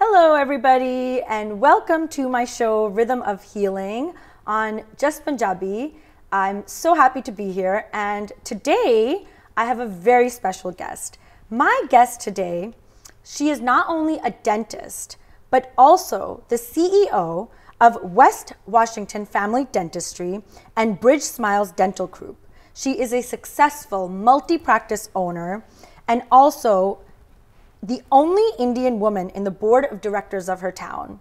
Hello everybody and welcome to my show Rhythm of Healing on Just Punjabi. I'm so happy to be here, and today I have a very special guest. My guest today, she is not only a dentist but also the CEO of West Washington Family Dentistry and Bridge Smiles Dental Group. She is a successful multi-practice owner and also the only Indian woman in the board of directors of her town,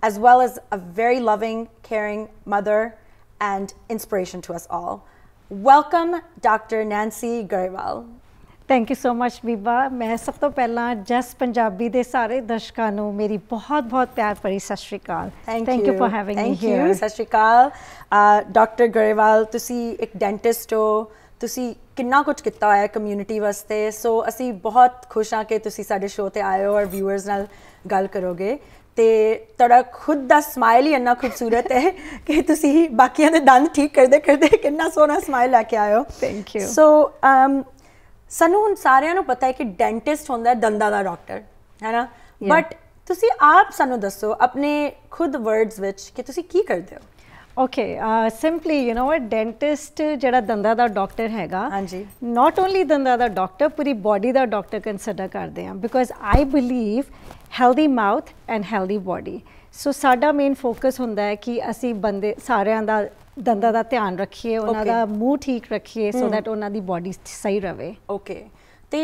as well as a very loving, caring mother and inspiration to us all. Welcome, Dr. Nancy Grewal. Thank you so much, Biba. मैं सब तो पहला Just Punjabi दे सारे दर्शकों को मेरी बहुत-बहुत प्यार भरी सत श्री अकाल. Thank you for having me here. सत श्री अकाल. Dr. Grewal, तुसी एक डेंटिस्ट हो. तुसी कितना कुछ किता है कम्युनिटी वास्ते. सो असी बहुत खुश हाँ के तुसी साडे शो ते आए हो और व्यूअर्स नाल गल करोगे. ते तड़ा खुद दा स्माइल ही इतना खूबसूरत है कि तुसी बाकियां दे दांत ठीक कर दे कितना सोना स्माइल लाके आए हो. Thank you. So ਸਾਨੂੰ ਹੁਣ ਸਾਰਿਆਂ ਨੂੰ ਪਤਾ ਹੈ ਕਿ ਡੈਂਟਿਸਟ ਹੁੰਦਾ ਹੈ ਦੰਦਾਂ ਦਾ ਡਾਕਟਰ ਹੈ ਨਾ ਬਟ ਤੁਸੀਂ ਆਪ ਸਾਨੂੰ ਦੱਸੋ ਆਪਣੇ ਖੁਦ ਵਰਡਸ ਵਿੱਚ ਕਿ ਤੁਸੀਂ ਕੀ ਕਰਦੇ ਹੋ Okay, simply, you know, a dentist ਜਿਹੜਾ ਦੰਦਾਂ ਦਾ ਡਾਕਟਰ ਹੈਗਾ ਹਾਂਜੀ not only ਦੰਦਾਂ ਦਾ ਡਾਕਟਰ ਪੂਰੀ ਬੋਡੀ ਦਾ ਡਾਕਟਰ ਕੰਸੀਡਰ ਕਰਦੇ ਆ because I believe healthy mouth and healthy body so ਸਾਡਾ ਮੇਨ ਫੋਕਸ ਹੁੰਦਾ ਹੈ ਕਿ ਅਸੀਂ ਬੰਦੇ ਸਾਰਿਆਂ ਦਾ ਦੰਦਾਂ ਦਾ ਧਿਆਨ ਰੱਖੀਏ ਉਹਨਾਂ ਦਾ ਮੂੰਹ ਠੀਕ ਰੱਖੀਏ so that ਉਹਨਾਂ ਦੀ ਬੋਡੀ ਸਹੀ ਰਹੇ ਓਕੇ ਤੇ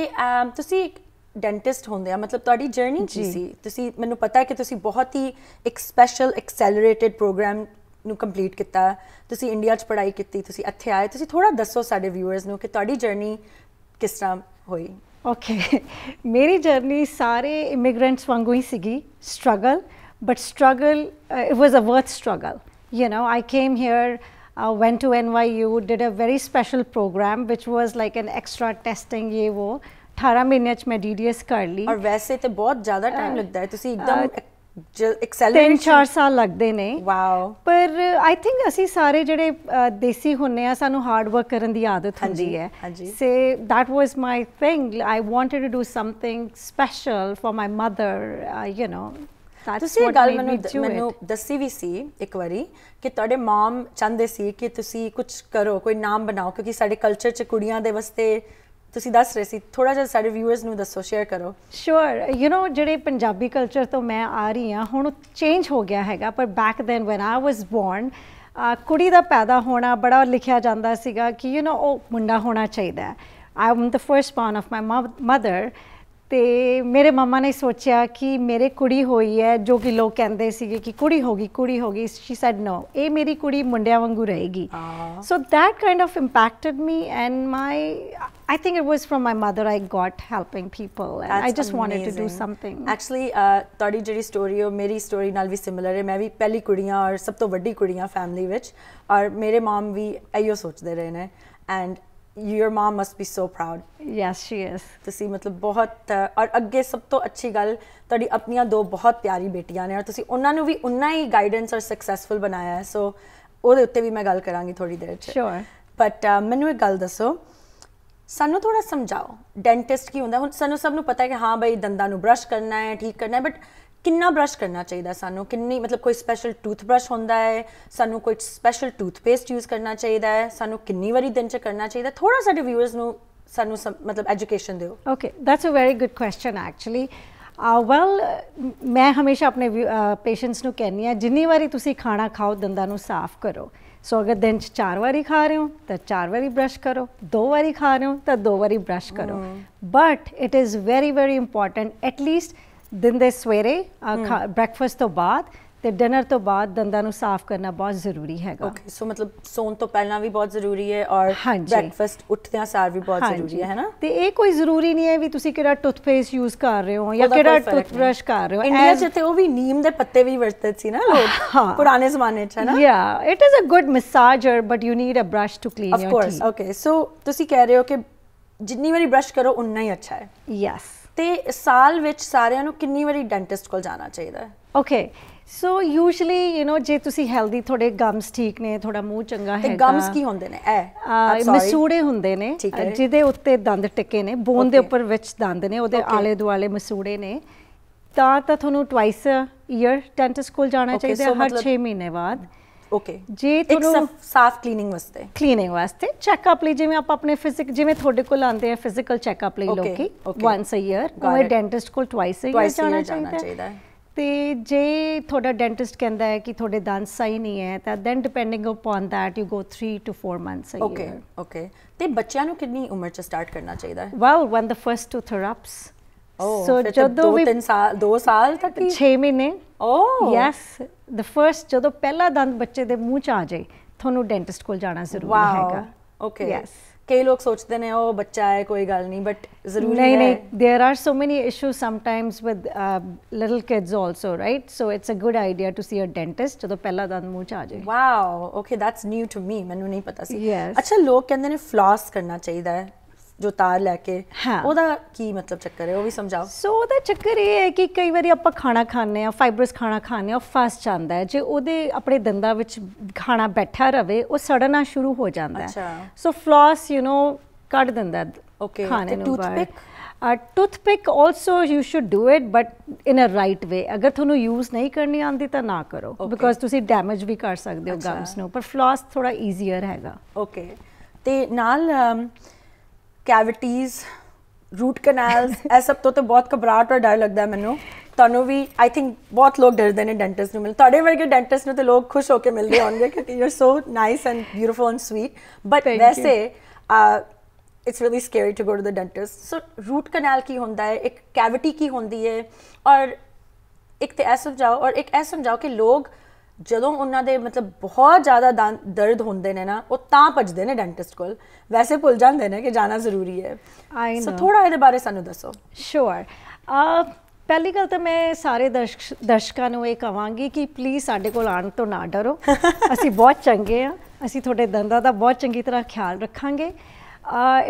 ਤੁਸੀਂ ਇੱਕ ਡੈਂਟਿਸਟ ਹੁੰਦੇ ਆ ਮਤਲਬ ਤੁਹਾਡੀ ਜਰਨੀ ਕੀ ਸੀ ਤੁਸੀਂ ਮੈਨੂੰ ਪਤਾ ਹੈ ਕਿ ਤੁਸੀਂ ਬਹੁਤ ਹੀ ਇੱਕ ਸਪੈਸ਼ਲ ਐਕਸੈਲਰੇਟਿਡ ਪ੍ਰੋਗਰਾਮ ਨੂੰ ਕੰਪਲੀਟ ਕੀਤਾ ਤੁਸੀਂ ਇੰਡੀਆ 'ਚ ਪੜ੍ਹਾਈ ਕੀਤੀ ਤੁਸੀਂ ਇੱਥੇ ਆਏ ਤੁਸੀਂ ਥੋੜਾ ਦੱਸੋ ਸਾਡੇ ਵਿਊਅਰਸ ਨੂੰ ਕਿ ਤੁਹਾਡੀ ਜਰਨੀ ਕਿਸ ਤਰ੍ਹਾਂ ਹੋਈ ਓਕੇ ਮੇਰੀ ਜਰਨੀ ਸਾਰੇ ਇਮੀਗ੍ਰੈਂਟਸ ਵਾਂਗੂ ਹੀ ਸੀਗੀ struggle but struggle it was a worth struggle You know, I came here, went to NYU, did a very special program, which was like an extra testing. ये वो 18 months में DDS कर ली. और वैसे तो बहुत ज़्यादा time लगता है. तो सी एकदम acceleration. 3-4 साल लगते ने. Wow. पर I think ऐसी सारे जड़े देसी होने या सानु hard work करने दी आदत होती है. So that was my thing. I wanted to do something special for my mother. You know. तुसी गल मनु दसी भी सी एक बारी कि तोड़े माम चंदे सी कि तुसी कुछ करो कोई नाम बनाओ क्योंकि सारे कल्चर चे कुड़ियाँ दे वस्ते तुसी दस रहे सी थोड़ा जल सारे व्यूअर्स नू दसो शेयर करो Sure you know जड़े पंजाबी कल्चर तो मैं आ रही हूँ होनो चेंज हो गया हैगा पर back then when I was born कुड़ी दा पैदा होना बड़ा लिखिया जान्दा सीगा कि you know ओ मुंडा होना चाहिए I'm the first born of my mother ते मेरे मामा ने सोचा कि मेरे कुड़ी होई है जो कि लोग कहते थे कि कुड़ी होगी she said no ये मेरी कुड़ी मुंडिया वंगू रहेगी so that kind of impacted me and I think it was from my mother I got helping people and I just wanted to do something actually ताड़ी जड़ी story हो मेरी story नाल भी similar है मैं भी पहली कुड़ियाँ और सब तो बड़ी कुड़ियाँ family विच और मेरे माम भी ऐयो सोचते रहे ने and Your mom must be so proud. Yes, she is. तुसी मतलब बहुत और अग्गे सब तो अच्छी गल तड़ी अपनिया दो बहुत प्यारी बेटियाँ ने और तुसी उन्नानु भी उन्ना ही guidance और successful बनाया है so उधर उत्ते भी मैं गल करांगी थोड़ी देर चे. Sure. But मैंने एक गल दसो सानु थोड़ा समझाओ dentist की होंदा सानु सबनु पता है कि हाँ भाई दंदानु brush करना है ठीक करना है but किन्ना ब्रश करना चाहिए सानू किन्नी मतलब कोई स्पेशल टूथब्रश होंदा है सानू कोई स्पेशल टूथपेस्ट यूज़ करना चाहिए सानू किन्नी वारी दिन च करना चाहिए थोड़ा साढ़े व्यूअर्स नू सानू मतलब एजुकेशन दो okay that's a very good question actually well मैं हमेशा अपने पेशेंट्स नू कहनी है जिन्नी वारी तुसी खाना खाओ दंदां नू साफ करो सो अगर दिन च 4 वारी खा रहे हो तो 4 वारी ब्रश करो 2 वारी खा रहे हो तो 2 वारी ब्रश करो but it is very very important at least दिन दे सवेरे ब्रेकफास्ट तो बाद ते डिनर तो बाद दंदां नू साफ करना बहुत ज़रूरी हैगा ओके सो मतलब सोन तो पहलना भी बहुत ज़रूरी है और ब्रेकफास्ट उठते हैं सार भी बहुत ज़रूरी है ना ते एक कोई ज़रूरी नहीं है भी तुसी केड़ा टूथपेस्ट यूज़ कर रहे हो या केड़ा टूथब्रश कर रहे हो इंडिया च ते वो भी नीम दे पत्ते भी वरतदे सी ना लोग पुराने ज़माने च है ना या it is a good massager but you need a brush to clean your teeth okay so तुसी कह रहे हो कि जितनी बारी ब्रश करो उतना ही अच्छा है यस ते साल विच सारे अनु किन्नी वारी डेंटिस्ट कोल जाना चाहिए था। Okay, So usually, you know, ਜੇ ਤੁਸੀਂ healthy ਤੁਹਾਡੇ gums ਠੀਕ ਨੇ, ਤੁਹਾਡਾ ਮੂੰਹ ਚੰਗਾ ਹੈਗਾ। ਤੇ gums ਕੀ ਹੁੰਦੇ ਨੇ? ਇਹ ਮਸੂੜੇ ਹੁੰਦੇ ਨੇ ਜਿਹਦੇ ਉੱਤੇ ਦੰਦ ਟਿੱਕੇ ਨੇ, ਬੋਨ ਦੇ ਉੱਪਰ ਵਿੱਚ ਦੰਦ ਨੇ, ਉਹਦੇ ਆਲੇ ਦੁਆਲੇ ਮਸੂੜੇ ਨੇ। ਤਾਂ ਤੁਹਾਨੂੰ twice a year dentist ਕੋਲ ਜਾਣਾ ਚਾਹੀਦਾ ਹਰ 6 ਮਹੀਨੇ ਬਾਅਦ। Okay. ਜੇ ਤੁਹਾਨੂੰ ਸਾਫ ਕਲੀਨਿੰਗ ਵਾਸਤੇ, ਚੈੱਕਅਪ ਲਈ ਜਿਵੇਂ ਆਪਾਂ ਆਪਣੇ ਫਿਜ਼ਿਕ ਜਿਵੇਂ ਤੁਹਾਡੇ ਕੋਲ ਆਉਂਦੇ ਆ ਫਿਜ਼ੀਕਲ ਚੈੱਕਅਪ ਲਈ ਲੋਕੀ ਵਾਂਸ ਅ ਈਅਰ, ਉਹ ਡੈਂਟਿਸਟ ਕੋਲ ਟਵਾਈਸ ਅ ਈਅਰ ਜਾਣਾ ਚਾਹੀਦਾ। ਤੇ ਜੇ ਤੁਹਾਡਾ ਡੈਂਟਿਸਟ ਕਹਿੰਦਾ ਹੈ ਕਿ ਤੁਹਾਡੇ ਦੰਦ ਸਹੀ ਨਹੀਂ ਹੈ ਤਾਂ then depending upon that you go 3 to 4 months a year. Okay okay. ਤੇ ਬੱਚਿਆਂ ਨੂੰ ਕਿੰਨੀ ਉਮਰ ਚ ਸਟਾਰਟ ਕਰਨਾ ਚਾਹੀਦਾ ਹੈ? Well when the first tooth erupts. So, ਜਦੋਂ ਵੀ 2 ਸਾਲ ਤੱਕ 6 ਮਹੀਨੇ ਓ ਯੈਸ ਦ ਫਰਸਟ ਜਦੋਂ ਪਹਿਲਾ ਦੰਦ ਬੱਚੇ ਦੇ ਮੂੰਹ ਚ ਆ ਜਾਏ ਤੁਹਾਨੂੰ ਡੈਂਟਿਸਟ ਕੋਲ ਜਾਣਾ ਜ਼ਰੂਰੀ ਹੈਗਾ। Okay yes. ਕਈ ਲੋਕ ਸੋਚਦੇ ਨੇ ਉਹ ਬੱਚਾ ਹੈ ਕੋਈ ਗੱਲ ਨਹੀਂ ਬਟ ਜ਼ਰੂਰੀ ਹੈ। ਨਹੀਂ there are so many issues sometimes with little kids also right so it's a good idea to see a dentist ਜਦੋਂ ਪਹਿਲਾ ਦੰਦ ਮੂੰਹ ਚ ਆ ਜਾਏ। Wow okay that's new to me, ਮੈਨੂੰ ਨਹੀਂ ਪਤਾ ਸੀ। ਅੱਛਾ ਲੋਕ ਕਹਿੰਦੇ ਨੇ ਫਲੌਸ ਕਰਨਾ ਚਾਹੀਦਾ ਹੈ जो तार लैके, हाँ ओदा की मतलब चक्कर है वो भी समझाओ। सो ओदा चक्कर ये है कि कई बार आप खाना खाने आ फाइबरस खाना खाने आ फस जाता है जे ओदे अपने दंदा विच खाना बैठा रहे वो सड़ना शुरू हो जाता है। So floss you know cut दिंदा ओके खाने नु। Toothpick toothpick also you should do it but in a right way. अगर थोनू यूज़ नहीं करनी आंदी तो ना करो बिकॉज तुसी डैमेज भी कर सकते हो गम्स नु, पर फ्लॉस थोड़ा ईजीअर हैगा। ओके ते नाल कैविटीज़ रूट कैनाल्स यह सब तो बहुत घबराहट और डर लगता है मैनू। ਤੁਹਾਨੂੰ ਵੀ ਆਈ ਥਿੰਕ ਬਹੁਤ ਲੋਕ ਡਰਦੇ ਨੇ ਡੈਂਟਿਸਟ ਨੂੰ ਮਿਲ, ਤੁਹਾਡੇ ਵਰਗੇ ਡੈਂਟਿਸਟ ਨੂੰ ਤਾਂ ਲੋਕ ਖੁਸ਼ ਹੋ ਕੇ ਮਿਲਦੇ ਹੋਣਗੇ ਕਿਉਂਕਿ you are so nice and beautiful and sweet but ਵੈਸੇ it's really scary to go to the dentist. So root canal ਕੀ ਹੁੰਦਾ ਹੈ, ਇੱਕ ਕੈਵਿਟੀ ਕੀ ਹੁੰਦੀ ਹੈ, ਔਰ ਇੱਕ ਤਾਂ ਇਹ ਸਮਝਾਓ ਔਰ ਇੱਕ ਇਹ ਸਮਝਾਓ ਕਿ ਲੋਕ ਜਦੋਂ ਉਹਨਾਂ ਦੇ ਮਤਲਬ ਬਹੁਤ ਜ਼ਿਆਦਾ ਦਰਦ ਹੁੰਦੇ ਨੇ ਨਾ ਉਹ ਤਾਂ ਭੱਜਦੇ ਨੇ ਡੈਂਟਿਸਟ ਕੋਲ, ਵੈਸੇ ਭੁੱਲ ਜਾਂਦੇ ਨੇ ਕਿ ਜਾਣਾ ਜ਼ਰੂਰੀ ਹੈ। ਸੋ ਥੋੜ੍ਹਾ ਇਹਦੇ ਬਾਰੇ ਸਾਨੂੰ ਦੱਸੋ। ਸ਼ੋਰ। ਪਹਿਲੀ ਗੱਲ ਤਾਂ ਮੈਂ ਸਾਰੇ ਦਰਸ਼ਕਾਂ ਨੂੰ ਇਹ ਕਹਾਂਗੀ ਕਿ ਪਲੀਜ਼ ਸਾਡੇ ਕੋਲ ਆਉਣ ਤੋਂ ਨਾ ਡਰੋ, ਅਸੀਂ ਬਹੁਤ ਚੰਗੇ ਹਾਂ, ਅਸੀਂ ਤੁਹਾਡੇ ਦੰਦਾਂ ਦਾ ਬਹੁਤ ਚੰਗੀ ਤਰ੍ਹਾਂ ਖਿਆਲ ਰੱਖਾਂਗੇ।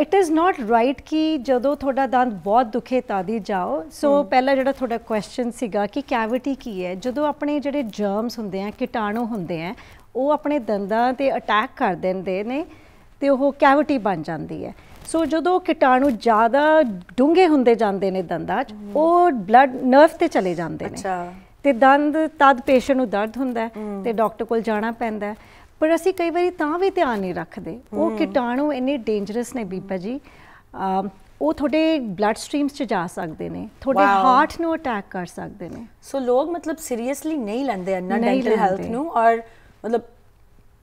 ਇਟ ਇਜ਼ ਨੋਟ ਰਾਈਟ ਕਿ ਜਦੋਂ ਤੁਹਾਡਾ ਦੰਦ ਬਹੁਤ ਦੁਖੇ ਤਾਦੀ ਜਾਓ। ਸੋ ਪਹਿਲਾਂ ਜਿਹੜਾ ਤੁਹਾਡਾ ਕੁਐਸਚਨ ਸੀਗਾ ਕਿ ਕੈਵਿਟੀ ਕੀ ਹੈ, ਜਦੋਂ ਆਪਣੇ ਜਿਹੜੇ ਜਰਮਸ ਹੁੰਦੇ ਆ ਕੀਟਾਣੂ ਹੁੰਦੇ ਆ ਉਹ ਆਪਣੇ ਦੰਦਾਂ 'ਤੇ ਅਟੈਕ ਕਰ ਦਿੰਦੇ ਨੇ ਅਤੇ ਉਹ ਕੈਵਿਟੀ ਬਣ ਜਾਂਦੀ ਹੈ। ਸੋ ਜਦੋਂ ਕੀਟਾਣੂ ਜ਼ਿਆਦਾ ਡੂੰਘੇ ਹੁੰਦੇ ਜਾਂਦੇ ਨੇ ਦੰਦਾਂ 'ਚ ਉਹ ਬਲੱਡ ਨਰਵ 'ਤੇ ਚਲੇ ਜਾਂਦੇ ਨੇ ਅਤੇ ਦੰਦ ਤਦ ਪੇਸ਼ੈਂਟ ਨੂੰ ਦਰਦ ਹੁੰਦਾ ਅਤੇ ਡਾਕਟਰ ਕੋਲ ਜਾਣਾ ਪੈਂਦਾ। ਪਰ ਅਸੀਂ ਕਈ ਵਾਰੀ ਤਾਂ ਵੀ ਧਿਆਨ ਨਹੀਂ ਰੱਖਦੇ, ਉਹ ਕੀਟਾਣੂ ਇੰਨੇ ਡੇਂਜਰਸ ਨੇ ਬੀਬਾ ਜੀ, ਉਹ ਤੁਹਾਡੇ ਬਲੱਡ ਸਟ੍ਰੀਮਸ 'ਚ ਜਾ ਸਕਦੇ ਨੇ, ਤੁਹਾਡੇ ਹਾਰਟ ਨੂੰ ਅਟੈਕ ਕਰ ਸਕਦੇ ਨੇ। ਸੋ ਲੋਕ ਮਤਲਬ ਸੀਰੀਅਸਲੀ ਨਹੀਂ ਲੈਂਦੇ ਇੰਨਾ ਡੈਂਟਲ ਹੈਲਥ ਨੂੰ, ਔਰ ਮਤਲਬ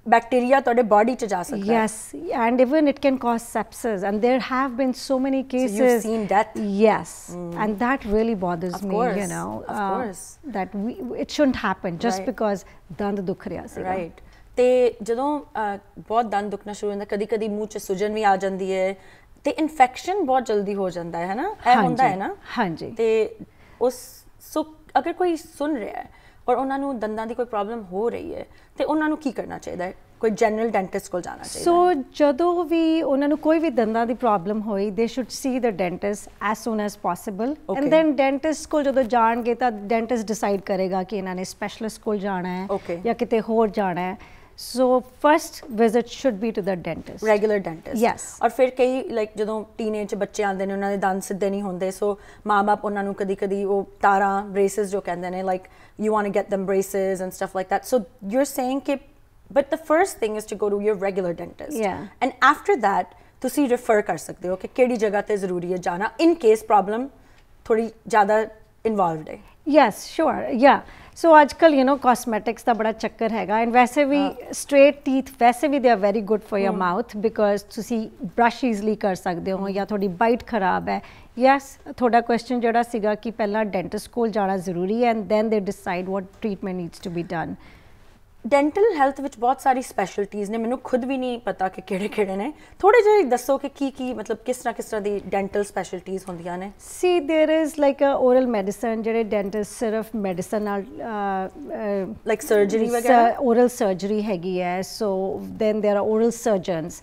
ਬੈਕਟੀਰੀਆ ਤੁਹਾਡੇ ਬਾਡੀ 'ਚ ਜਾ ਸਕਦਾ ਹੈ। Yes and even it can cause sepsis and there have been so many cases. You seen death. Yes and that really bothers me you know that it shouldn't happen just because ਦੰਦ ਦੁੱਖ ਰਿਹਾ ਸੀ। Right. तो जो बहुत दंद दुखना शुरू होता कभी कभी मूँह च सूजन भी आ जाती है तो इन्फेक्शन बहुत जल्दी हो जाता है ना, यह होता है ना। हाँ जी। तो उस सो अगर कोई सुन रहा है और उन्होंने दंदा की कोई प्रॉब्लम हो रही है तो उन्होंने की करना चाहिए, कोई जनरल डेंटिस्ट को जाना चाहिए? सो जो भी उन्होंने कोई भी दंदा की प्रॉब्लम होई they should see the dentist as soon as possible and then dentist को जो जाएंगे तो डेंटिस्ट डिसाइड करेगा कि इन्होंने स्पैशलिस्ट को जाना है या किते होर जाना है। So first visit should be to the dentist, regular dentist. Yes. और फिर कई लाइक जो टीनेज बच्चे आते हैं उन्होंने दंद सीधे नहीं होंगे, सो माँ बाप उन्होंने कभी कभी वो तारा ब्रेसिस जो कहते हैं like you want to get them braces and stuff like that. So you are saying कि but the first thing is to go to your regular dentist and after that तुसी रेफर कर सकते हो कि केड़ी जगह पर जरूरी है जाना इन केस प्रॉब्लम थोड़ी ज़्यादा इन्वॉल्वड है। यस श्योर या। सो आजकल यू नो कॉस्मेटिक्स का बड़ा चक्कर हैगा एंड वैसे भी स्ट्रेट टीथ वैसे भी they are very good for your mouth because तुसी ब्रश ईजली कर सकते हो या थोड़ी बाइट खराब है। यस थोड़ा क्वेश्चन जोड़ा सीगा कि पहला डेंटिस्ट कोल जाना जरूरी है and then they decide what treatment needs to be done. Dental health which बहुत सारी स्पैशलिटीज़ ने, मैनू खुद भी नहीं पता कि केड़े-केड़े ने, थोड़े जे दसो कि की मतलब किस तरह दी डेंटल स्पैशलिटीज़ होंदियां ने? See there is like a oral medicine जेह्ड़े डेंटिस्ट सिर्फ मेडिसिन नाल लाइक सर्जरी वगैरह, ओरल सर्जरी हैगी है। So then there are oral surgeons,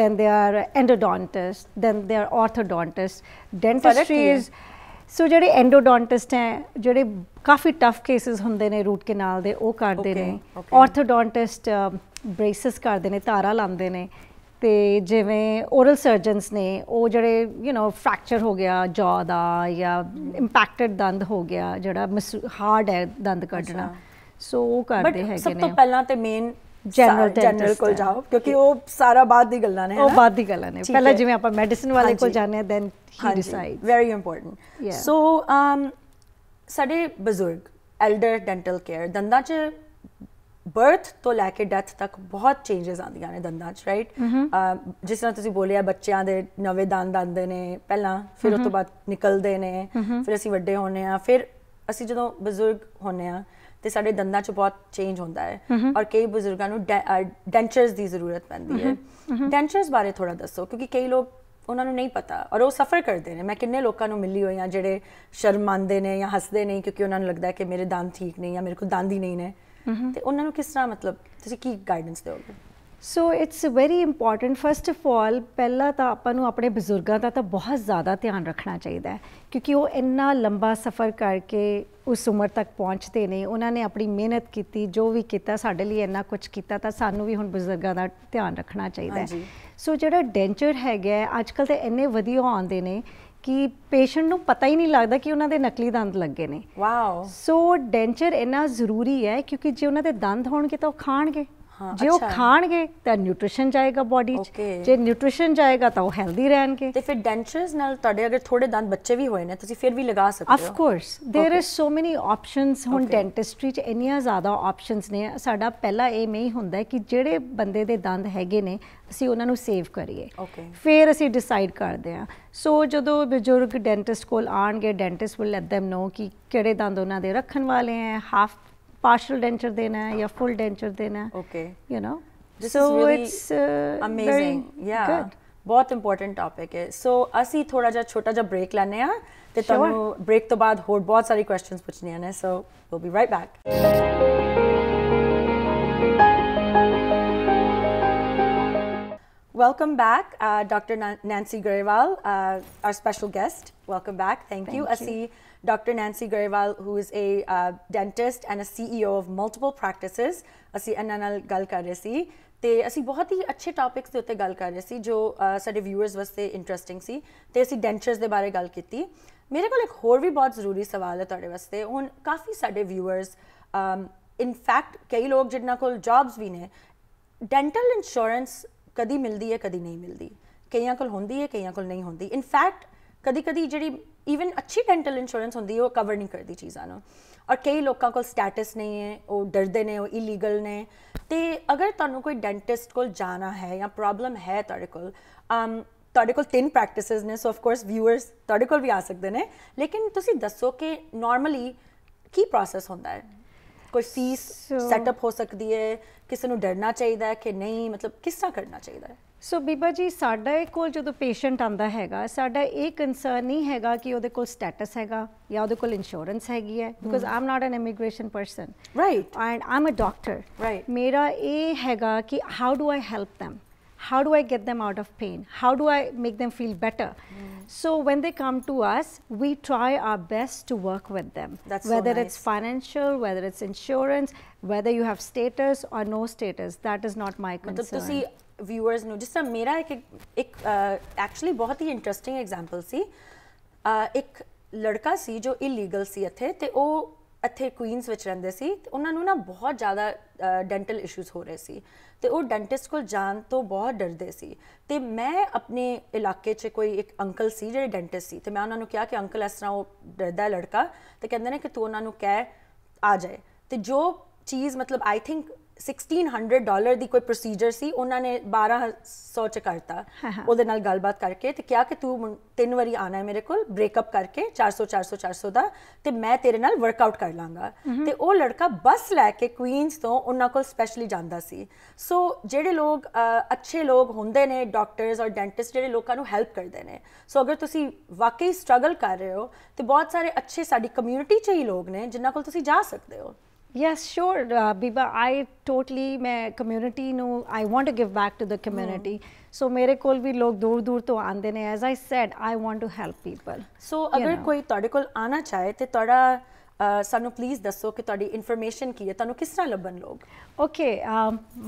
then there are endodontist, then there orthodontist. Dentistry is so ਜਿਹੜੇ endodontist ਹੈ ਜਿਹੜੇ ਕਾਫੀ ਟਫ ਕੇਸਿਸ ਹੁੰਦੇ ਨੇ ਰੂਟ ਕਨਾਲ ਦੇ ਉਹ ਕਰਦੇ ਨੇ ਆਰਥੋਡੋਂਟਿਸਟ ਬ੍ਰੇਸਸ ਕਰਦੇ ਨੇ ਤਾਰਾ ਲਾਉਂਦੇ ਨੇ ਤੇ ਜਿਵੇਂ ਓਰਲ ਸਰਜਨਸ ਨੇ ਉਹ ਜਿਹੜੇ ਯੂ نو ਫ੍ਰੈਕਚਰ ਹੋ ਗਿਆ ਜੌ ਦਾ ਜਾਂ ਇੰਪੈਕਟਡ ਦੰਦ ਹੋ ਗਿਆ ਜਿਹੜਾ ਹਾਰਡ ਹੈ ਦੰਦ ਕੱਢਣਾ ਸੋ ਉਹ ਕਰਦੇ ਹੈਗੇ ਨੇ ਸਭ ਤੋਂ ਪਹਿਲਾਂ ਤੇ ਮੇਨ ਜਨਰਲ ਕੋਲ ਜਾਓ ਕਿਉਂਕਿ ਉਹ ਸਾਰਾ ਬਾਅਦ ਦੀ ਗੱਲਾਂ ਨੇ ਉਹ ਬਾਅਦ ਦੀ ਗੱਲਾਂ ਨੇ ਪਹਿਲਾਂ ਜਿਵੇਂ ਆਪਾਂ ਮੈਡੀਸਿਨ ਵਾਲੇ ਕੋਲ ਜਾਂਦੇ ਆ ਦੈਨ ਹੀ ਡਿਸਾਈਡਸ ਵੈਰੀ ਇੰਪੋਰਟੈਂਟ ਸੋ ਸਾਡੇ ਬਜ਼ੁਰਗ ਐਲਡਰ ਡੈਂਟਲ ਕੇਅਰ ਦੰਦਾਂ 'ਚ ਬਰਥ ਤੋਂ ਲੈ ਕੇ ਡੈਥ ਤੱਕ ਬਹੁਤ ਚੇਂਜਸ ਆਉਂਦੀਆਂ ਨੇ ਦੰਦਾਂ 'ਚ ਰਾਈਟ ਜਿਸ ਤਰ੍ਹਾਂ ਤੁਸੀਂ ਬੋਲਿਆ ਬੱਚਿਆਂ ਦੇ ਨਵੇਂ ਦੰਦ ਆਉਂਦੇ ਨੇ ਪਹਿਲਾਂ ਫਿਰ ਉਸ ਤੋਂ ਬਾਅਦ ਨਿਕਲਦੇ ਨੇ ਫਿਰ ਅਸੀਂ ਵੱਡੇ ਹੁੰਦੇ ਹਾਂ ਫਿਰ ਅਸੀਂ ਜਦੋਂ ਬਜ਼ੁਰਗ ਹੁੰਦੇ ਹਾਂ ਤੇ ਸਾਡੇ ਦੰਦਾਂ 'ਚ ਬਹੁਤ ਚੇਂਜ ਹੁੰਦਾ ਹੈ ਔਰ ਕਈ ਬਜ਼ੁਰਗਾਂ ਨੂੰ ਡੈਂਚਰਸ ਦੀ ਜ਼ਰੂਰਤ ਪੈਂਦੀ ਹੈ ਡੈਂਚਰਸ ਬਾਰੇ ਥੋੜ੍ਹਾ ਦੱਸੋ ਕਿਉਂਕਿ ਕਈ ਲੋਕ ਉਹਨਾਂ ਨੂੰ ਨਹੀਂ ਪਤਾ ਔਰ ਉਹ ਸਫਰ ਕਰਦੇ ਨੇ ਮੈਂ ਕਿੰਨੇ ਲੋਕਾਂ ਨੂੰ ਮਿਲੀ ਹੋਈ ਹਾਂ ਜਿਹੜੇ ਸ਼ਰਮਾਉਂਦੇ ਨੇ ਜਾਂ ਹੱਸਦੇ ਨਹੀਂ ਕਿਉਂਕਿ ਉਹਨਾਂ ਨੂੰ ਲੱਗਦਾ ਕਿ ਮੇਰੇ ਦੰਦ ਠੀਕ ਨਹੀਂ ਜਾਂ ਮੇਰੇ ਕੋਲ ਦੰਦ ਹੀ ਨਹੀਂ ਨੇ ਤੇ ਉਹਨਾਂ ਨੂੰ ਕਿਸ ਤਰ੍ਹਾਂ ਮਤਲਬ ਤੁਸੀਂ ਕੀ ਗਾਈਡੈਂਸ ਦਿਓਗੇ so it's very important first of all ਪਹਿਲਾਂ ਤਾਂ ਆਪਾਂ ਨੂੰ ਆਪਣੇ ਬਜ਼ੁਰਗਾਂ ਦਾ ਤਾਂ ਬਹੁਤ ਜ਼ਿਆਦਾ ਧਿਆਨ ਰੱਖਣਾ ਚਾਹੀਦਾ ਹੈ ਕਿਉਂਕਿ ਉਹ ਇੰਨਾ ਲੰਬਾ ਸਫ਼ਰ ਕਰਕੇ ਉਸ ਉਮਰ ਤੱਕ ਪਹੁੰਚਦੇ ਨੇ ਉਹਨਾਂ ਨੇ ਆਪਣੀ ਮਿਹਨਤ ਕੀਤੀ ਜੋ ਵੀ ਕੀਤਾ ਸਾਡੇ ਲਈ ਇੰਨਾ ਕੁਛ ਕੀਤਾ ਤਾਂ ਸਾਨੂੰ ਵੀ ਹੁਣ ਬਜ਼ੁਰਗਾਂ ਦਾ ਧਿਆਨ ਰੱਖਣਾ ਚਾਹੀਦਾ ਹੈ ਸੋ ਜਿਹੜਾ ਡੈਂਚਰ ਹੈਗਾ ਅੱਜ ਕੱਲ੍ਹ ਤਾਂ ਇੰਨੇ ਵਧੀਆ ਆਉਂਦੇ ਨੇ ਕਿ ਪੇਸ਼ੈਂਟ ਨੂੰ ਪਤਾ ਹੀ ਨਹੀਂ ਲੱਗਦਾ ਕਿ ਉਹਨਾਂ ਦੇ ਨਕਲੀ ਦੰਦ ਲੱਗੇ ਨੇ ਵਾਓ ਸੋ ਡੈਂਚਰ ਇੰਨਾ ਜ਼ਰੂਰੀ ਹੈ ਕਿਉਂਕਿ ਜੇ ਉਹਨਾਂ ਦੇ ਦੰਦ ਹੋਣਗੇ ਤਾਂ ਉਹ ਖਾਣਗੇ ਜੇ ਉਹ ਖਾਣਗੇ ਤਾਂ ਨਿਊਟ੍ਰੀਸ਼ਨ ਜਾਏਗਾ ਬੋਡੀ 'ਚ ਜੇ ਨਿਊਟ੍ਰੀਸ਼ਨ ਜਾਏਗਾ ਤਾਂ ਉਹ ਹੈਲਦੀ ਰਹਿਣਗੇ ਤੇ ਫਿਰ ਡੈਂਚਰਸ ਨਾਲ ਤੁਹਾਡੇ ਅਗਰ ਥੋੜੇ ਦੰਦ ਬੱਚੇ ਵੀ ਹੋਏ ਨੇ ਤੁਸੀਂ ਫਿਰ ਵੀ ਲਗਾ ਸਕਦੇ ਹੋ of course there is so many options ਹੁਣ ਡੈਂਟਿਸਟਰੀ 'ਚ ਇੰਨੀਆਂ ਜ਼ਿਆਦਾ ਆਪਸ਼ਨਸ ਨੇ ਸਾਡਾ ਪਹਿਲਾ ਏਮ ਇਹ ਹੁੰਦਾ ਹੈ ਕਿ ਜਿਹੜੇ ਬੰਦੇ ਦੇ ਦੰਦ ਹੈਗੇ ਨੇ ਅਸੀਂ ਉਹਨਾਂ ਨੂੰ ਸੇਵ ਕਰੀਏ ਫਿਰ ਅਸੀਂ ਡਿਸਾਈਡ ਕਰਦੇ ਹਾਂ ਸੋ ਜਦੋਂ ਬਜ਼ੁਰਗ ਡੈਂਟਿਸਟ ਕੋਲ ਆਉਣਗੇ dentist will let them know ਕਿ ਕਿਹੜੇ ਦੰਦ ਉਹਨਾਂ ਦੇ ਰੱਖਣ ਵਾਲੇ ਹੈ half partial denture dena hai ya full denture dena okay you know this so is really it's amazing yeah good. बहुत important topic है so असी थोड़ा जा छोटा जा break लाने हैं ते तनु break तो बाद होड़ बहुत सारी questions पूछने हैं so we'll be right back welcome back Dr. Nancy Grewal our special guest welcome back thank you असी Dr. Nancy Grewal, who is a dentist and a CEO of multiple practices, ਅਸੀਂ ਇਹਨਾਂ ਨਾਲ ਗੱਲ ਕਰ ਰਹੇ ਸੀ ਤੇ ਅਸੀਂ ਬਹੁਤ ਹੀ ਅੱਛੇ ਟੌਪਿਕਸ ਦੇ ਉੱਤੇ ਗੱਲ ਕਰ ਰਹੇ ਸੀ ਜੋ ਸਾਡੇ ਵਿਊਅਰਸ ਵਾਸਤੇ ਇੰਟਰਸਟਿੰਗ ਸੀ ਤੇ ਅਸੀਂ ਡੈਂਚਰਸ ਦੇ ਬਾਰੇ ਗੱਲ ਕੀਤੀ ਮੇਰੇ ਕੋਲ ਇੱਕ ਹੋਰ ਵੀ ਬਹੁਤ ਜ਼ਰੂਰੀ ਸਵਾਲ ਹੈ ਤੁਹਾਡੇ ਵਾਸਤੇ ਹੁਣ ਕਾਫੀ ਸਾਡੇ ਵਿਊਅਰਸ ਇਨਫੈਕਟ ਕਈ ਲੋਕ ਜਿਨ੍ਹਾਂ ਕੋਲ ਜੌਬਸ ਵੀ ਨੇ ਡੈਂਟਲ ਇੰਸ਼ੋਰੈਂਸ ਕਦੀ ਮਿਲਦੀ ਹੈ ਕਦੀ ਨਹੀਂ ਮਿਲਦੀ ਕਈਆਂ ਕੋਲ ਹੁੰਦੀ ਹੈ ਕਈਆਂ ਕੋਲ ਨਹੀਂ ਹੁੰਦੀ ਇਨਫੈਕਟ ਕਦੀ ਕਦੀ ਜਿਹੜੀ ਈਵਨ ਅੱਛੀ ਡੈਂਟਲ ਇੰਸ਼ੋਰੈਂਸ ਹੁੰਦੀ ਹੈ ਉਹ ਕਵਰ ਨਹੀਂ ਕਰਦੀ ਚੀਜ਼ਾਂ ਨੂੰ ਔਰ ਕਈ ਲੋਕਾਂ ਕੋਲ ਸਟੇਟਸ ਨਹੀਂ ਹੈ ਉਹ ਡਰਦੇ ਨੇ ਉਹ ਇਲੀਗਲ ਨੇ ਤੇ ਅਗਰ ਤੁਹਾਨੂੰ ਕੋਈ ਡੈਂਟਿਸਟ ਕੋਲ ਜਾਣਾ ਹੈ ਜਾਂ ਪ੍ਰੋਬਲਮ ਹੈ ਤੁਹਾਡੇ ਕੋਲ 3 ਪ੍ਰੈਕਟਿਸਿਸ ਨੇ ਸੋ ਆਫ ਕੋਰਸ ਵਿਊਅਰਸ ਤੁਹਾਡੇ ਕੋਲ ਵੀ ਆ ਸਕਦੇ ਨੇ ਲੇਕਿਨ ਤੁਸੀਂ ਦੱਸੋ ਕਿ ਨਾਰਮਲੀ ਕੀ ਪ੍ਰੋਸੈਸ ਹੁੰਦਾ ਹੈ ਕੋਈ ਫੀਸ ਸੈਟਅਪ ਹੋ ਸਕਦੀ ਹੈ ਕਿਸੇ ਨੂੰ ਡਰਨਾ ਚਾਹੀਦਾ ਹੈ ਕਿ ਨਹੀਂ ਮਤਲਬ ਕਿਸ ਤਰ੍ਹਾਂ ਕਰਨਾ ਚਾਹੀਦਾ ਹੈ ਸੋ ਬੀਬਾ ਜੀ ਸਾਡੇ ਕੋਲ ਜਦੋਂ ਪੇਸ਼ੈਂਟ ਆਉਂਦਾ ਹੈਗਾ ਸਾਡਾ ਇਹ ਕੰਸਰਨ ਨਹੀਂ ਹੈਗਾ ਕਿ ਉਹਦੇ ਕੋਲ ਸਟੇਟਸ ਹੈਗਾ ਜਾਂ ਉਹਦੇ ਕੋਲ ਇੰਸ਼ੋਰੈਂਸ ਹੈਗੀ ਹੈ because I'm not an immigration person right and I'm a doctor right ਮੇਰਾ ਇਹ ਹੈਗਾ ਕਿ how do I help them how do I get them out of pain how do I make them feel better so when they come to us we try our best to work with them whether it's financial whether it's insurance whether you have status or no status that is not my concern viewers ਨੂੰ ਜਿਸ ਤਰ੍ਹਾਂ ਮੇਰਾ ਇੱਕ actually ਬਹੁਤ ਹੀ interesting example ਸੀ ਇੱਕ ਲੜਕਾ ਸੀ ਜੋ illegal ਸੀ ਇੱਥੇ ਤੇ ਉਹ ਇੱਥੇ ਕੁਈਨਸ ਵਿੱਚ ਰਹਿੰਦੇ ਸੀ ਤੇ ਉਹਨਾਂ ਨੂੰ ਨਾ ਬਹੁਤ ਜ਼ਿਆਦਾ ਡੈਂਟਲ ਇਸ਼ੂਜ਼ ਹੋ ਰਹੇ ਸੀ ਤੇ ਉਹ ਡੈਂਟਿਸਟ ਕੋਲ ਜਾਣ ਤੋਂ ਬਹੁਤ ਡਰਦੇ ਸੀ ਤੇ ਮੈਂ ਆਪਣੇ ਇਲਾਕੇ 'ਚ ਕੋਈ ਇੱਕ ਅੰਕਲ ਸੀ ਜਿਹੜੇ ਡੈਂਟਿਸਟ ਸੀ ਤੇ ਮੈਂ ਉਹਨਾਂ ਨੂੰ ਕਿਹਾ ਕਿ ਅੰਕਲ ਇਸ ਤਰ੍ਹਾਂ ਉਹ ਡਰਦਾ ਲੜਕਾ ਤੇ ਕਹਿੰਦੇ ਨੇ ਕਿ ਤੂੰ ਉਹਨਾਂ ਨੂੰ ਕਹਿ ਆ ਜਾਏ ਤੇ ਜੋ ਚੀਜ਼ ਮਤਲਬ ਆਈ ਥਿੰਕ $1,600 ਦੀ ਕੋਈ ਪ੍ਰੋਸੀਜਰ ਸੀ ਉਹਨਾਂ ਨੇ 1200 'ਚ ਕਰਤਾ ਉਹਦੇ ਨਾਲ ਗੱਲਬਾਤ ਕਰਕੇ ਤੇ ਕਿਹਾ ਕਿ ਤੂੰ 3 ਵਾਰੀ ਆਉਣਾ ਹੈ ਮੇਰੇ ਕੋਲ ਬ੍ਰੇਕਅਪ ਕਰਕੇ 400 400 400 ਦਾ ਤੇ ਮੈਂ ਤੇਰੇ ਨਾਲ ਵਰਕਆਊਟ ਕਰ ਲਾਂਗਾ ਤੇ ਉਹ ਲੜਕਾ ਬੱਸ ਲੈ ਕੇ ਕੁਈਨਸ ਤੋਂ ਉਹਨਾਂ ਕੋਲ ਸਪੈਸ਼ਲੀ ਜਾਂਦਾ ਸੀ ਸੋ ਜਿਹੜੇ ਲੋਕ ਅੱਛੇ ਲੋਕ ਹੁੰਦੇ ਨੇ ਡਾਕਟਰਸ ਔਰ ਡੈਂਟਿਸਟ ਜਿਹੜੇ ਲੋਕਾਂ ਨੂੰ ਹੈਲਪ ਕਰਦੇ ਨੇ ਸੋ ਅਗਰ ਤੁਸੀਂ ਵਾਕਈ ਸਟਰਗਲ ਕਰ ਰਹੇ ਹੋ ਤੇ ਬਹੁਤ ਸਾਰੇ ਅੱਛੇ ਸਾਡੀ ਕਮਿਊਨਿਟੀ 'ਚ ਹੀ ਲੋਕ ਨੇ ਜਿਨ੍ਹਾਂ ਕੋਲ ਤੁਸੀਂ ਜਾ ਸਕਦੇ ਹੋ Yes, sure, Biba. I totally, मैं community नो, I want to give back to the community. So मेरे कोल भी लोग दूर दूर तो आंदे ने. As I said, I want to help people. So अगर कोई तोड़े कोल आना चाहे ते तोड़ा सानु please दसो कि तोड़ी information की है तानु किस तरह लबन लोग. Okay,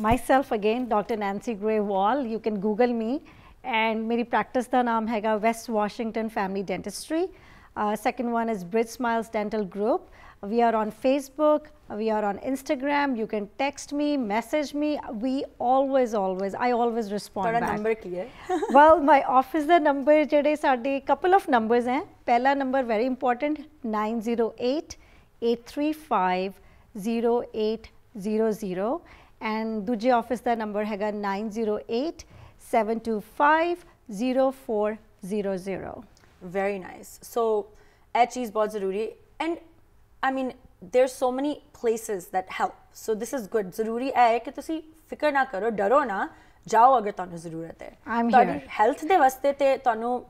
myself again, Dr. Nancy Grewal. You can Google me. And मेरी practice का नाम हैगा West Washington Family Dentistry. Second one is Bridge Smiles Dental Group. We are on Facebook, we are on Instagram. You can text me, message me. We always, I always respond back. Number ki hai? Well, my office the number, jade saade couple of numbers hain. Pehla number very important, 908-835-0800. And duje office the number haga 908-725-0400. Very nice. So, eh cheez bahut zaruri. And I mean, there's so many places that help. So this is good. Zaruri hai ki tusi fikar na karo, daro na, jao agar tanu zarurat hai. I'm here. Health de waste te tanu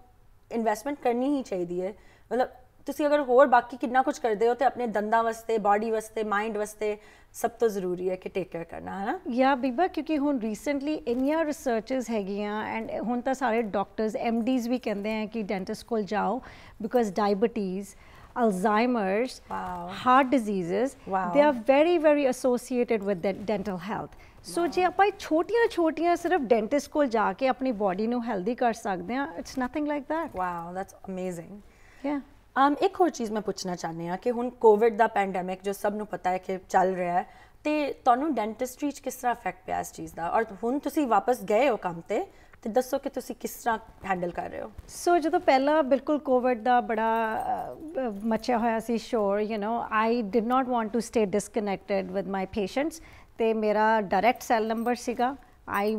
investment karni hi chahiye hai. Matlab tusi agar hor baki kitna kuch karde ho te apne danda waste, body waste, mind waste, sab to zaruri hai ki take care karna, hai na? Yeah, Biba, kyunki hun recently inniya researches hegiyan and hun ta sare doctors, MDs bhi kehnde hain ki dentist kol jao because diabetes, Alzheimer's, wow, heart diseases, wow, they are very, very associated with the dental health. So, if we just go to dentist and make our body healthy, it's nothing like that. Wow, that's amazing. Yeah. Ek hor cheez main puchna chahne ha ki hun COVID da pandemic jo sab nu pata hai ki chal raha hai, te tonu dentistry kis tarah affect piya is cheez da, aur hun tusi wapas gaye ho kaam te, तो दसो कि तुसी किस तरह handle कर रहे हो? So जो तो पहला बिल्कुल कोविड दा बड़ा मचा हुआ सी शोर, you know, I did not want to stay disconnected with my patients. ते मेरा direct cell number सीगा. They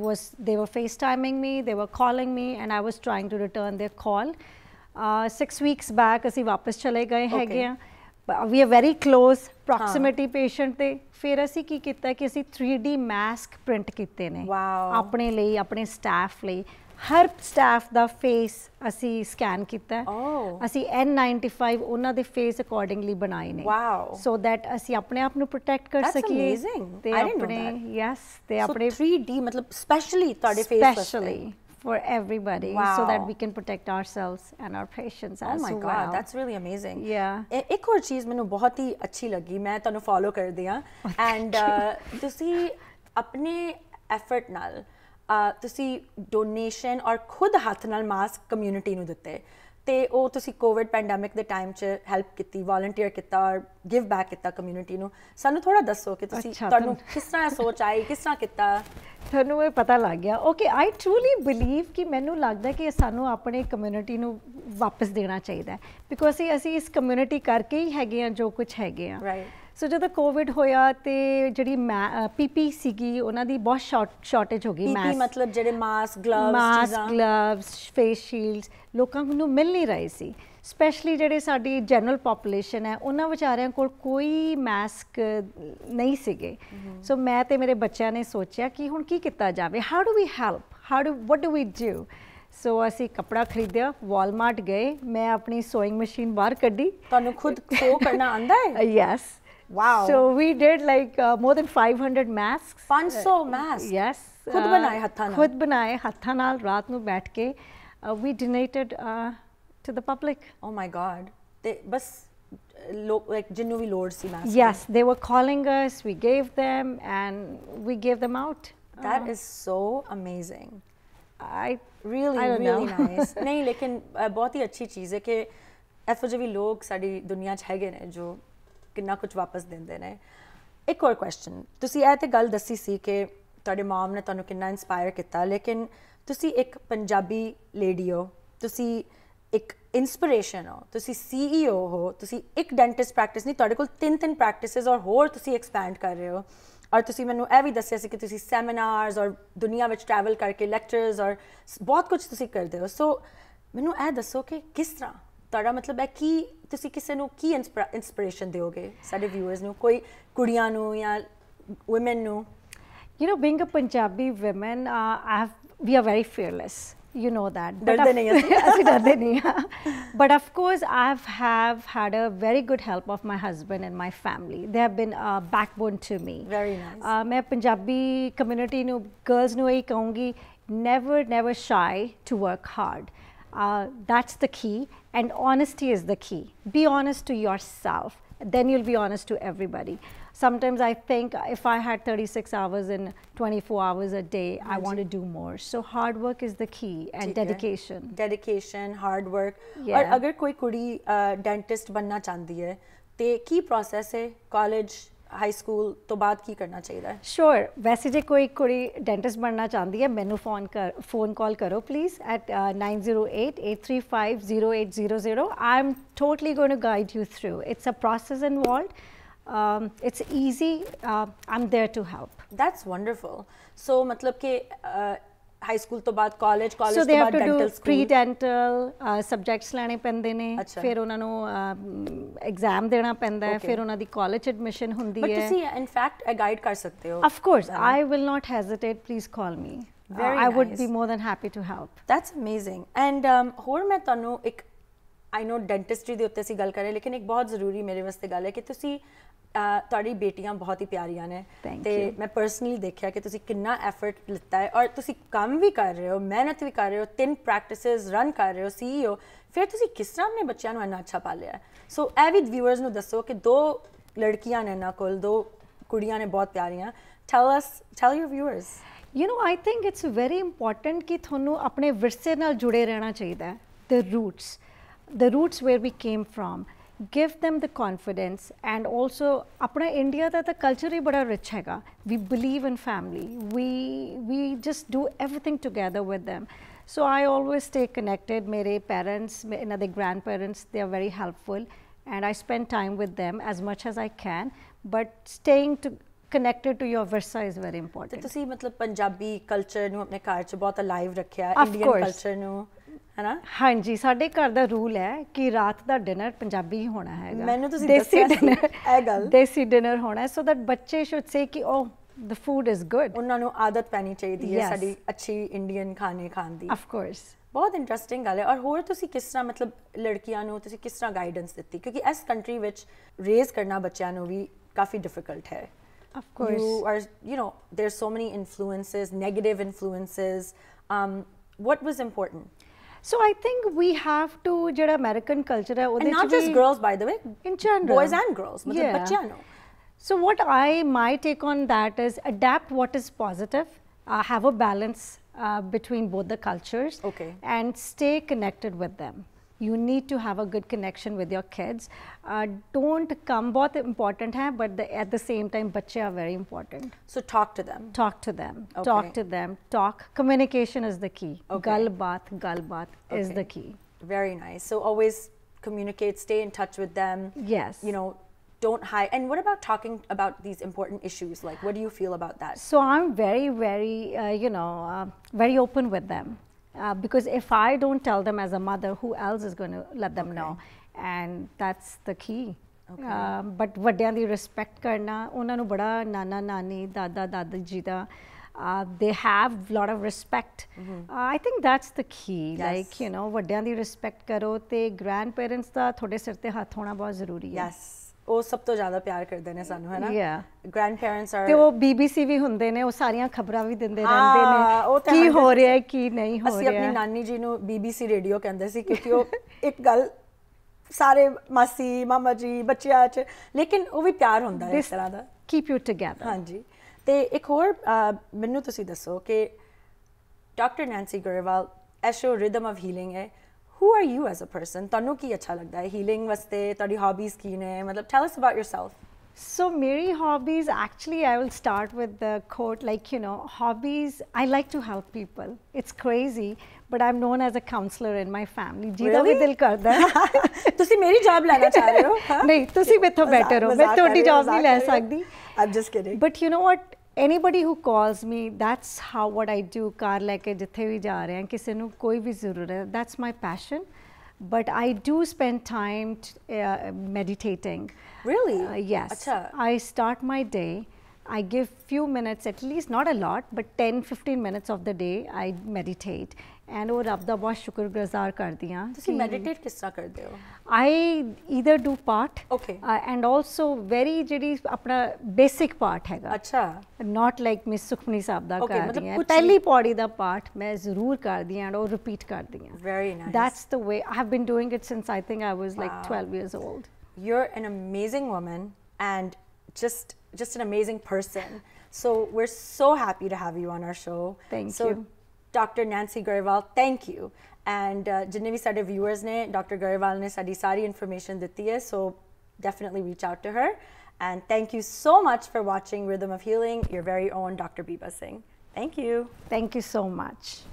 were FaceTiming me, they were calling me, and I was trying to return their call. 6 weeks back असी वापस चले गए हैं क्या? We are very close, proximity patient थे. फिर ऐसी की कितना कि ऐसी 3D mask print कितने ने अपने लिए अपने staff लिए हर staff दा face ऐसी scan कितना ऐसी N95 उन्हें दे face accordingly बनाई ने so that ऐसी अपने आप नो protect कर सकिए. That's amazing. I didn't know that. Yes, they अपने 3D मतलब specially तारे face specially for everybody, so that we can protect ourselves and our patients as well. Oh my God, that's really amazing. Yeah. एक और चीज मैंने बहुत ही अच्छी लगी, मैं तो उन्हें follow कर दिया. And तुसी अपने effort नाल, तुसी donation और खुद हाथ नाल mask community नु देते, ते ओ तुसी COVID pandemic दे time चे help किती, volunteer किता और give back किता community नु. सानू थोड़ा दसो कि तुसी तानु किस तरह सोच आई, किस तरह किता थानू में पता लग गया. Okay, I truly believe कि मैंने लगता है कि सानू अपने community नो वापस देना चाहिए था, because ऐसी इस community करके ही है गया जो कुछ है गया. Right. So जब तक COVID होया ते जड़ी PP सीगी उन्हें दी बहुत shortage होगी. PP मतलब जड़े mask, gloves, face shields लोगों को मिल नहीं रही सी. Especially जड़े साड़ी general population है उन्हें विचारें कोई mask नहीं सीगे. So मैं ते मेरे बच्चे ने सोचा कि उन की कितना जावे. How do we help? What do we do? So ऐसी कपड़ा खरीदिया, Walmart गए, मैं अपनी sewing machine बाहर कर दी. तो न खुद sew करना आंदा है? Yes. Wow. So we did like more than 500 masks. 500 masks? Yes. खुद बनाए हाथा नाल? खुद बनाए हाथा नाल रात में बैठ के. We donated to the public. Oh my God. They bas like genuinely loads the masks. Yes, they were calling us. We gave them and we gave them out. That is so amazing. I really know. Nice. नहीं लेकिन बहुत ही अच्छी चीज़ है कि ऐसे जो भी लोग साड़ी दुनिया छाएगे ने जो किन्ना कुछ वापस देंगे ने. एक और क्वेश्चन. तुसी ऐ ते गल दसी सी के तारे माम ने तानु किन्ना इंस्पायर किता लेकिन तुसी एक पंजाबी लेडी हो, तुसी एक इंस्पिरेशन हो, तुसी CEO हो, तुसी एक डेंटिस्ट प्रैक्टिस नहीं तारे कोल 3 प्रैक्टिसेस और होर तुसी एक्सपेंड कर रहे हो और तुसी मैंने ऐ भी दस्या सी कि तुसी सेमिनार्स और दुनिया में ट्रैवल करके लेक्चर्स और बहुत कुछ तुसी कर दे हो. सो मैंने ऐ दसो कि किस तरह तारा मतलब है कि तुसी किसे नो की इंस्पिरेशन दोगे सारे व्यूअर्स नो कोई कुड़ियां नो या वुमेन नो. You know, being a Punjabi woman, we are very fearless. you know that. But of course, I have had a very good help of my husband and my family. They have been a backbone to me. Very nice. I Punjabi community nu girls nu ehi kahungi, never shy to work hard. That's the key, and honesty is the key. Be honest to yourself, then you'll be honest to everybody. Sometimes I think if I had 36 hours and 24 hours a day, I want to do more. So hard work is the key, and dedication. Dedication, hard work. Yeah. और अगर कोई कुड़ी dentist बनना चाहती है, ते की process है college, high school तो बात की करना चाहिए? Sure. वैसे जे कोई कुड़ी dentist बनना चाहती है, मैंने phone call करो please at 908-835-0800. I'm totally going to guide you through. It's a process involved. It's easy. I'm there to help. That's wonderful. So, matlab ke high school to baad college, college so to baad dental school. So they have to do pre-dental subjects lane pende ne. Fir unna no exam dena penda hai. Fir unna di college admission hundi hai. But you see, in fact, I guide kar sakte ho. Of course, I will not hesitate. Please call me. Very nice. I would be more than happy to help. That's amazing. And hor main tanu ek, I know dentistry de utte si gal kare, lekin ek bahut zaruri mere waste gal hai ki tusi ਤੁਹਾਡੀ ਬੇਟੀਆਂ ਬਹੁਤ ਹੀ ਪਿਆਰੀਆਂ ਨੇ ਤੇ ਮੈਂ personally ਦੇਖਿਆ ਕਿ ਤੁਸੀਂ ਕਿੰਨਾ ਐਫਰਟ ਲਿੱਤਾ ਹੈ ਔਰ ਤੁਸੀਂ ਕੰਮ ਵੀ ਕਰ ਰਹੇ ਹੋ ਮਿਹਨਤ ਵੀ ਕਰ ਰਹੇ ਹੋ ਤਿੰਨ ਪ੍ਰੈਕਟਿਸਿਸ ਰਨ ਕਰ ਰਹੇ ਹੋ CEO ਫਿਰ ਤੁਸੀਂ ਕਿਸ ਤਰ੍ਹਾਂ ਆਪਣੇ ਬੱਚਿਆਂ ਨੂੰ ਇੰਨਾ ਅੱਛਾ ਪਾਲਿਆ ਸੋ ਐਵੀ ਵਿਊਅਰਸ ਨੂੰ ਦੱਸੋ ਕਿ ਦੋ ਲੜਕੀਆਂ ਨੇ ਨਾ ਕੋਲ ਦੋ ਕੁੜੀਆਂ ਨੇ ਬਹੁਤ ਪਿਆਰੀਆਂ tell us tell your viewers you know I think it's very important ਕਿ ਤੁਹਾਨੂੰ ਆਪਣੇ ਵਿਰਸੇ ਨਾਲ ਜੁੜੇ ਰਹਿਣਾ ਚਾਹੀਦਾ ਹੈ the roots where we came from give them the confidence and also apna India da the culture hi bada rich hai. We believe in family. We just do everything together with them. So I always stay connected. Mere parents, another grandparents, they are very helpful and I spend time with them as much as I can. But staying connected to your versa is very important. So tusi matlab Punjabi culture nu apne ghar ch bahut alive rakhiya Indian culture nu. है ना हाँ जी साढ़े car दा rule है कि रात दा dinner Punjabi ही होना है मैंने तो देसी डिनर होना है so that बच्चे should say कि oh the food is good उन्होंने आदत पहनी चाहिए थी ये साड़ी अच्छी इंडियन खाने खान दी of course बहुत इंटरेस्टिंग गाले और होर तो सी किस तरह मतलब लड़कियाँ नो तो सी किस तरह गाइडेंस देती क्योंकि ऐस कंट्री विच रेज करना बच्चियाँ नो भी काफी डिफिकल्ट है of course you know there's so many influences negative influences what was important So I think we have to jada American culture hai and not just girls by the way in general boys and girls matlab bachcha no So what my take on that is adapt what is positive have a balance between both the cultures and stay connected with them you need to have a good connection with your kids don't come bahut important hai but at the same time bacche are very important so talk to them communication is the key gal baat is the key very nice so always communicate stay in touch with them yes you know don't hide and what about talking about these important issues like what do you feel about that so I'm very open with them because if I don't tell them as a mother, who else is going to let them know? And that's the key. But vaddiyan di respect karna, unna nu bada nana nani, dada dadaji da. They have lot of respect. I think that's the key. Like you know, vaddiyan di respect karo te grandparents da thode sir te hath hona bahut zaruri hai. Yes. ਉਹ ਸਭ ਤੋਂ ਜ਼ਿਆਦਾ ਪਿਆਰ ਕਰਦੇ ਨੇ ਸਾਨੂੰ ਹੈ ਨਾ grandparents are ਤੇ ਉਹ BBC ਵੀ ਹੁੰਦੇ ਨੇ ਉਹ ਸਾਰੀਆਂ ਖਬਰਾਂ ਵੀ ਦਿੰਦੇ ਰਹਿੰਦੇ ਨੇ ਕੀ ਹੋ ਰਿਹਾ ਹੈ ਕੀ ਨਹੀਂ ਹੋ ਰਿਹਾ ਅਸੀਂ ਆਪਣੀ ਨਾਨੀ ਜੀ ਨੂੰ BBC ਰੇਡੀਓ ਕਹਿੰਦੇ ਸੀ ਕਿਉਂਕਿ ਉਹ ਇੱਕ ਗੱਲ ਸਾਰੇ ਮਾਸੀ ਮਾਮਾ ਜੀ ਬੱਚਿਆਂ 'ਚ ਲੇਕਿਨ ਉਹ ਵੀ ਪਿਆਰ ਹੁੰਦਾ ਹੈ ਇਸ ਤਰ੍ਹਾਂ ਦਾ keep you together ਹਾਂਜੀ ਤੇ ਇੱਕ ਹੋਰ ਮੈਨੂੰ ਤੁਸੀਂ ਦੱਸੋ ਕਿ Dr. Nancy Grewal ਐਸ਼ੋ Rhythm of Healing ਹੈ Who are you as a person? Tanu ki acha lagda hai healing waste tadi hobbies ki ne matlab tell us about yourself. So meri hobbies actually I will start with the quote like you know hobbies I like to help people. It's crazy but I'm known as a counselor in my family. Jida bhi dil karda hai. Tusi meri job lena cha rahe ho? Nahi, tusi method better ho. Main todi job nahi le sakdi. I'm just kidding. But you know what Anybody who calls me, that's how what I do. Car leke jithe bhi ja rahe hain, kise nu koi bhi zarurat hai. That's my passion. But I do spend time meditating. Really? Yes. Achha. I start my day I give few minutes, at least not a lot, but 10-15 minutes of the day I meditate, and वो रब दा बहुत शुक्रगुजार कर दिया। तुसी meditate किस तरह करते हो? I either do part, okay, and also very जड़ी अपना basic part हैगा। अच्छा। Not like Miss सुखमनी साहब दा कर दिया। पहली पौड़ी दा part मैं ज़रूर कर दिया और repeat कर दिया। Very nice. That's the way I have been doing it since I think I was like 12 years old. You're an amazing woman and just an amazing person. So we're so happy to have you on our show. Thank you. Dr. Nancy Grewal, thank you. And jinne vi sade viewers ne, Dr. Grewal ne sadi sari information ditti hai, so definitely reach out to her. And thank you so much for watching Rhythm of Healing, your very own Dr. Biba Singh. Thank you. Thank you so much.